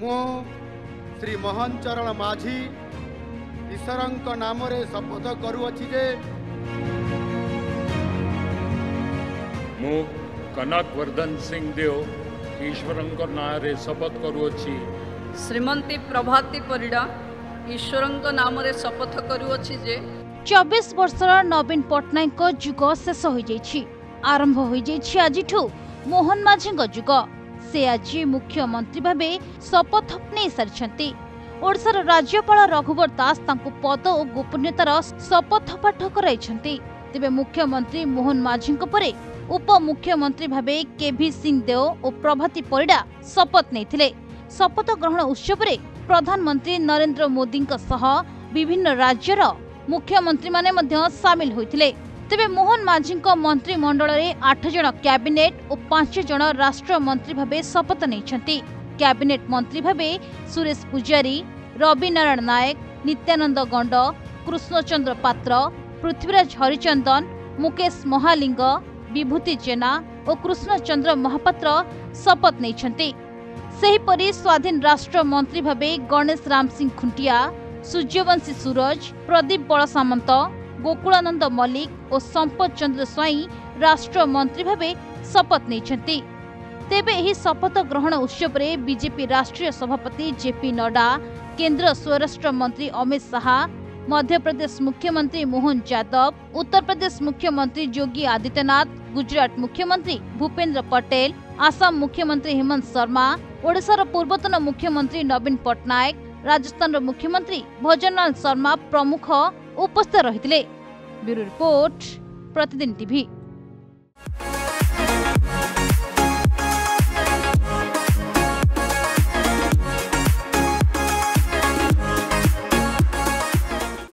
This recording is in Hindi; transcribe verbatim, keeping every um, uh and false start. मु श्री मोहन चरण माझी ईश्वर नाम शपथ करुअछि जे मु कनक वर्धन सिंह देव ईश्वर नाम शपथ करुअछि श्रीमती प्रभाती परिडा ईश्वर नाम शपथ करुअछि जे चौबीस वर्षर नवीन पटनायक जुग शेष हो जाइछि आरंभ हो जाइछि आजिठु मोहन माझी जुग से आज मुख्यमंत्री भाव शपथ नहीं सारी ओडार राज्यपाल रघुवर दास पद और गोपनीयतार शपथ पाठ कराई तेज मुख्यमंत्री मोहन माझी परे उप मुख्यमंत्री भाव केबी सिंह देव और प्रभाती परिडा शपथ नहीं शपथ ग्रहण उत्सव में प्रधानमंत्री नरेंद्र मोदी विभिन्न राज्यर मुख्यमंत्री माने सामिल होते तेबे मोहन माझी मंत्रिमंडल में आठ जन कैबिनेट और पांच जन राष्ट्र मंत्री भावे शपथ नहीं कैबिनेट मंत्री भावे सुरेश पूजारी रविनारायण नायक नित्यानंद गंड कृष्णचंद्र महापात्र पृथ्वीराज हरिचंदन मुकेश महालिंगा विभूति चेना और कृष्णचंद्र महापात्र शपथ नहीं सेहिपरि स्वाधीन राष्ट्र मंत्री भावे गणेश राम सिंह खुंटिया सूर्यवंशी सूरज प्रदीप बड़ सामंत गोकुलानंद मल्लिक और संपत चंद्र स्वाई राष्ट्र मंत्री भावे शपथ नहीं तेबे यह शपथ ग्रहण उत्सव में बीजेपी राष्ट्रीय सभापति जेपी नड्डा केंद्र स्वराष्ट्र मंत्री अमित शाह मध्य प्रदेश मुख्यमंत्री मोहन यादव उत्तर प्रदेश मुख्यमंत्री योगी आदित्यनाथ गुजरात मुख्यमंत्री भूपेंद्र पटेल आसाम मुख्यमंत्री हेमंत शर्मा ओडिशार पूर्वतन मुख्यमंत्री नवीन पटनायक राजस्थान मुख्यमंत्री भजनलाल शर्मा प्रमुख उपस्थित रही। Bureau report, Pratidin TV.